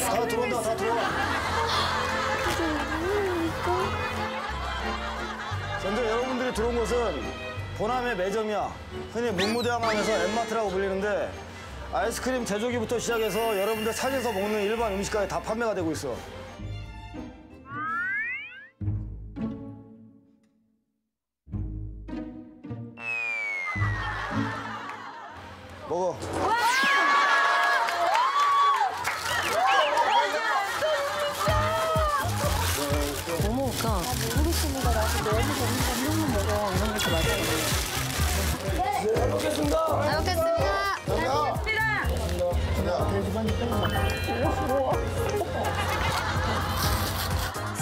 다 들어온다, 다 들어와. 먼저 여러분들이 들어온 곳은 보남의 매점이야. 흔히 문무대왕 하면서 엠마트라고 불리는데 아이스크림 제조기부터 시작해서 여러분들 사셔서 먹는 일반 음식까지 다 판매가 되고 있어. 먹어. 너무 웃겨. 모르겠습니다. 나도 너무 먹는 거 먹어. 이런 것도 맞아. 잘 먹겠습니다. 잘 먹겠습니다.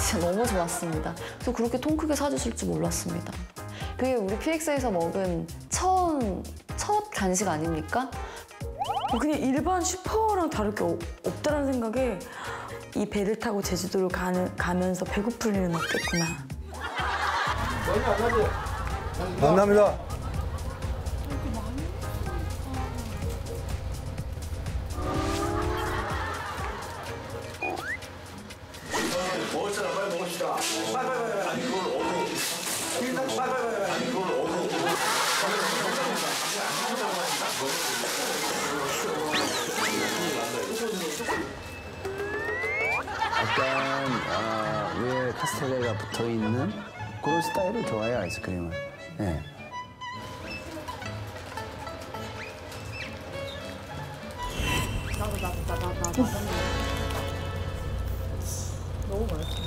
진짜 너무 좋았습니다. 저 그렇게 통 크게 사주실 줄 몰랐습니다. 그게 우리 PX에서 먹은 첫 간식 아닙니까? 그냥 일반 슈퍼랑 다를 게 없다는 생각에 이 배를 타고 제주도를 가면서 배고플 일은 없겠구나. 감사합니다. 약간 위에 카스테라가 붙어있는 그런 스타일을 좋아해요, 아이스크림을. 네. 나도. 너무 맛있어.